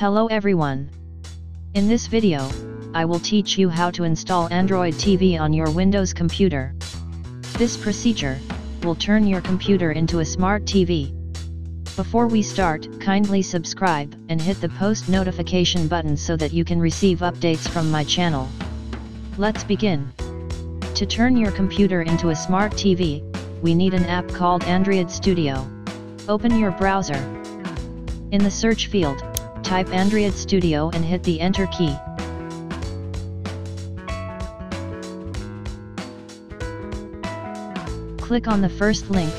Hello everyone. In this video, I will teach you how to install Android TV on your Windows computer. This procedure will turn your computer into a smart TV. Before we start, kindly subscribe and hit the post notification button so that you can receive updates from my channel. Let's begin. To turn your computer into a smart TV, we need an app called Android Studio. Open your browser. In the search field, type Android Studio and hit the Enter key. Click on the first link,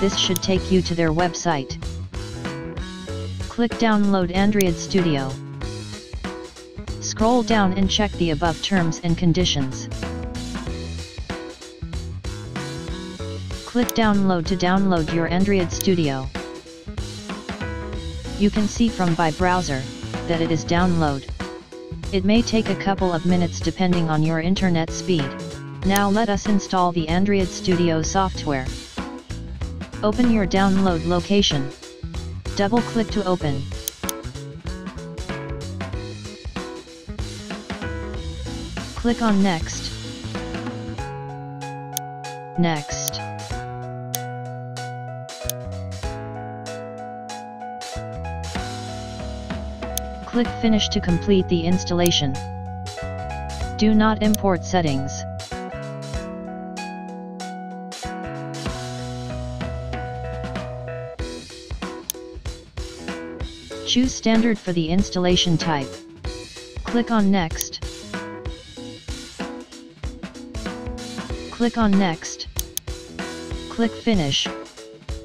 this should take you to their website. Click Download Android Studio. Scroll down and check the above terms and conditions. Click Download to download your Android Studio. You can see from by browser that it is download. It may take a couple of minutes depending on your internet speed. Now let us install the Android Studio software. Open your download location. Double click to open. Click on Next. Next. Click Finish to complete the installation. Do not import settings. Choose Standard for the installation type. Click on Next. Click on Next. Click Finish.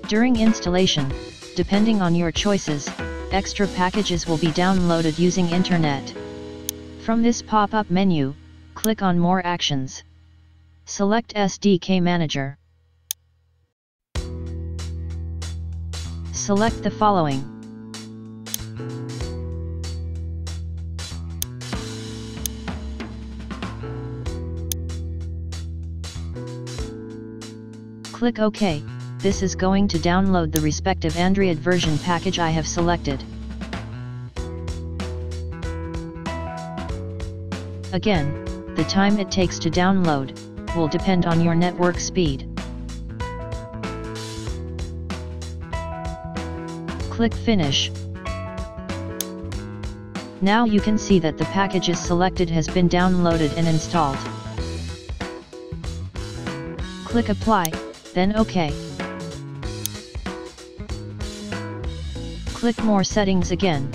During installation, depending on your choices, extra packages will be downloaded using internet. From this pop-up menu, click on More Actions. Select SDK Manager. Select the following. Click OK. This is going to download the respective Android version package I have selected. Again, the time it takes to download will depend on your network speed. Click Finish. Now you can see that the packages selected has been downloaded and installed. Click Apply, then OK. Click More Settings again.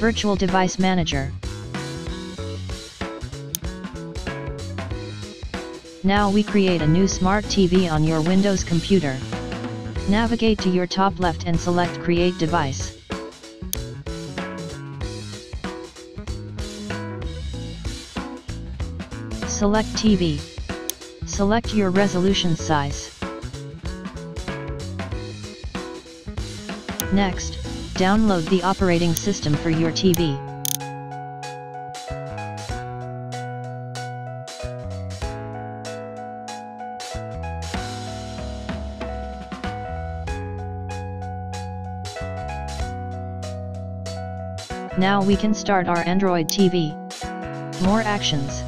Virtual Device Manager. Now we create a new smart TV on your Windows computer. Navigate to your top left and select Create Device. Select TV. Select your resolution size. Next, download the operating system for your TV. Now we can start our Android TV. More actions.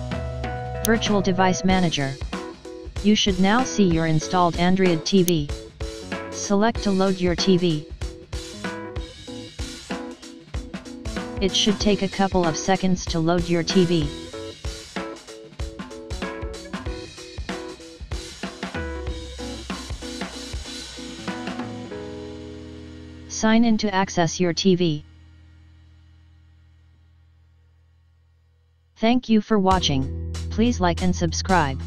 Virtual Device Manager. You should now see your installed Android TV. Select to load your TV. It should take a couple of seconds to load your TV. Sign in to access your TV. Thank you for watching. Please like and subscribe.